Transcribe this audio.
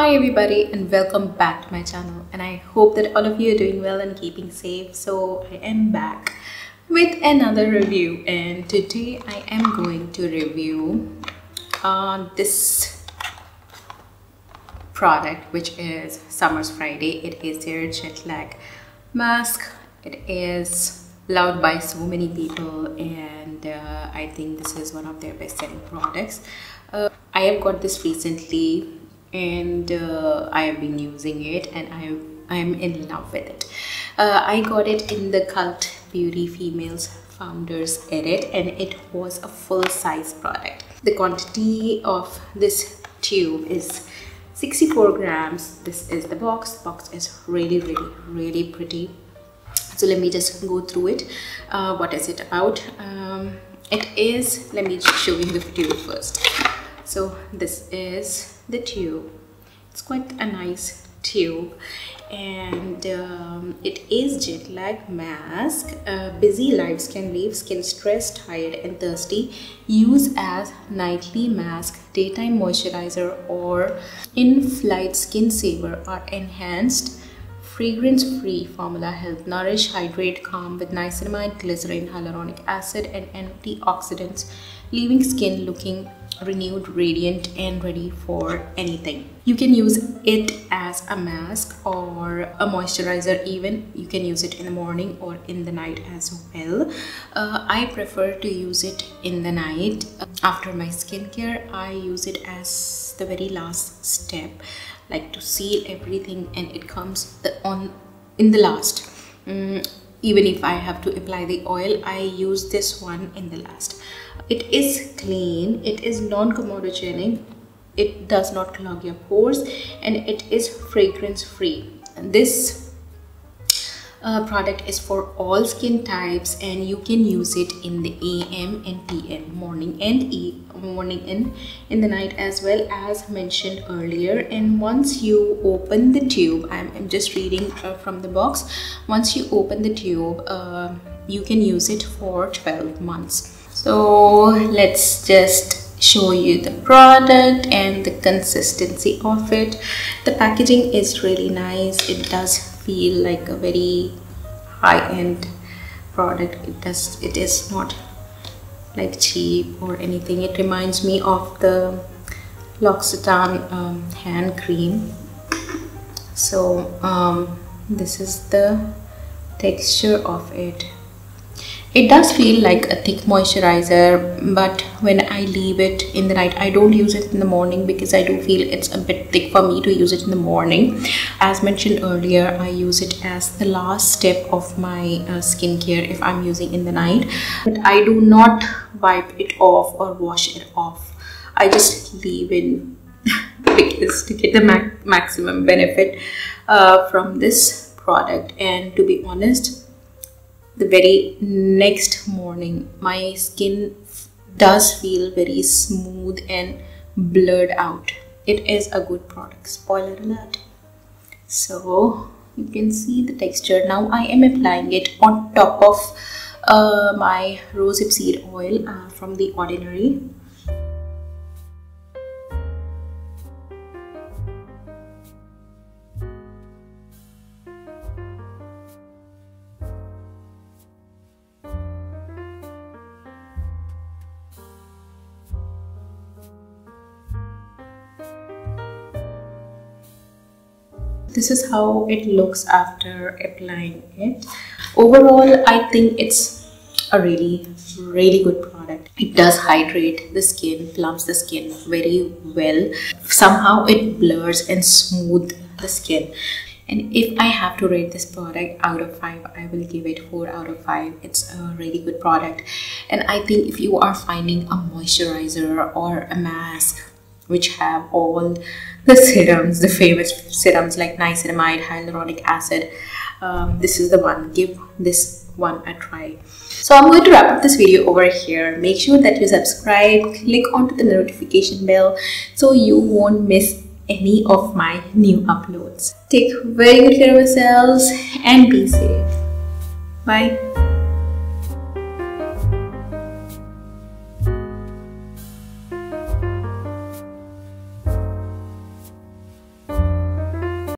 Hi everybody and welcome back to my channel, and I hope that all of you are doing well and keeping safe. So I am back with another review, and today I am going to review this product, which is Summer Fridays. It is their Jet Lag Mask. It is loved by so many people, and I think this is one of their best-selling products. I have got this recently, and I have been using it, and I am in love with it. I got it in the Cult Beauty Females Founders Edit, and it was a full-size product. The quantity of this tube is 64 grams. This is the box. The box is really pretty. So let me just go through it. What is it about? It is, let me just show you the tube first. So this is the tube. It's quite a nice tube, and it is Jet Lag Mask. Busy lives can leave skin stressed, tired and thirsty. Use as nightly mask, daytime moisturizer or in-flight skin saver are enhanced. Fragrance-free formula help nourish, hydrate, calm with niacinamide, glycerin, hyaluronic acid and antioxidants, leaving skin looking renewed, radiant and ready for anything. You can use it as a mask or a moisturizer. Even you can use it in the morning or in the night as well. I prefer to use it in the night after my skincare. I use it as the very last step, like to seal everything, and it comes in the last. Even if I have to apply the oil, I use this one in the last. It is clean, it is non-comedogenic, it does not clog your pores, and it is fragrance free. And this product is for all skin types, and you can use it in the AM and PM, morning and in the night as well, as mentioned earlier. And once you open the tube, I'm just reading from the box. Once you open the tube, you can use it for 12 months. So let's just show you the product and the consistency of it. The packaging is really nice. It does feel like a very high-end product. It is not like cheap or anything. It reminds me of the L'Occitane hand cream. So this is the texture of it. It does feel like a thick moisturizer, but when I leave it in the night, I don't use it in the morning because I do feel it's a bit thick for me to use it in the morning. As mentioned earlier, I use it as the last step of my skincare if I'm using in the night. But I do not wipe it off or wash it off. I just leave in because to get the maximum benefit from this product. And to be honest, the very next morning my skin does feel very smooth and blurred out. It is a good product, spoiler alert. So you can see the texture. Now I am applying it on top of my rose hipseed oil from The Ordinary. This is how it looks after applying it. Overall, I think it's a really good product. It does hydrate the skin, plumps the skin very well. Somehow it blurs and smooths the skin. And if I have to rate this product out of 5, I will give it 4 out of 5. It's a really good product. And I think if you are finding a moisturizer or a mask which have all the serums, the favorite serums like niacinamide, hyaluronic acid, this is the one. Give this one a try. So I'm going to wrap up this video over here. Make sure that you subscribe, click onto the notification bell so you won't miss any of my new uploads. Take very good care of yourselves and be safe. Bye.